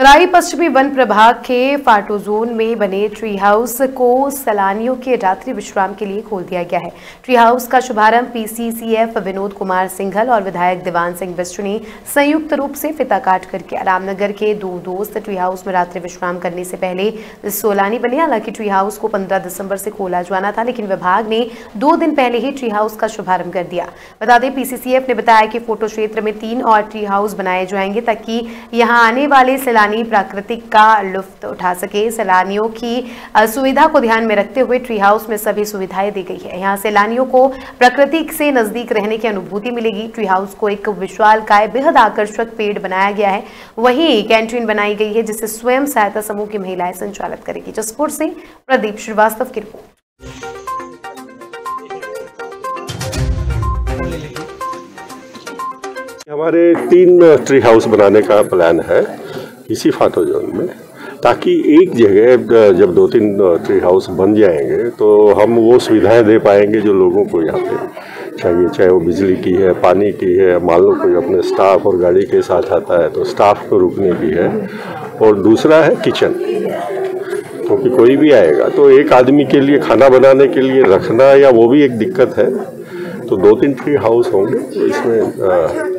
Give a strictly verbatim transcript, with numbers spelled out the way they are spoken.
तराई पश्चिमी वन प्रभाग के फाइटोज़ोन में बने ट्री हाउस को सैलानियों के रात्रि विश्राम के लिए खोल दिया गया है। ट्री हाउस का शुभारंभ पीसीसीएफ विनोद कुमार सिंघल और विधायक दीवान सिंह बिष्टनी संयुक्त रूप से फिता काट करके रामनगर के दो दोस्त ट्री हाउस में रात्रि विश्राम करने से पहले सोलानी बने। हालांकि ट्री हाउस को पंद्रह दिसंबर से खोला जाना था, लेकिन विभाग ने दो दिन पहले ही ट्री हाउस का शुभारंभ कर दिया। बता दें, पीसीसीएफ ने बताया कि फोटो क्षेत्र में तीन और ट्री हाउस बनाए जाएंगे ताकि यहाँ आने वाले सैलानी प्राकृतिक का लुफ्त उठा सके। सैलानियों की सुविधा को ध्यान में रखते हुए ट्री हाउस में सभी सुविधाएं दी गई है। यहाँ सैलानियों को प्रकृति से नजदीक रहने की अनुभूति मिलेगी। ट्री हाउस को एक विशालकाय बेहद आकर्षक पेड़ बनाया गया है। वहीं कैंटीन बनाई गई है जिसे स्वयं सहायता समूह की महिलाएं संचालित करेगी। जसपुर से प्रदीप श्रीवास्तव की रिपोर्ट। हमारे तीन ट्री हाउस बनाने का प्लान है इसी फाइटोज़ोन में, ताकि एक जगह जब दो तीन ट्री हाउस बन जाएंगे तो हम वो सुविधाएं दे पाएंगे जो लोगों को यहाँ पे चाहिए, चाहे वो बिजली की है, पानी की है। मान लो कोई अपने स्टाफ और गाड़ी के साथ आता है तो स्टाफ को रुकने की है, और दूसरा है किचन, क्योंकि तो कोई भी आएगा तो एक आदमी के लिए खाना बनाने के लिए रखना या वो भी एक दिक्कत है। तो दो तीन ट्री हाउस होंगे तो इसमें आ,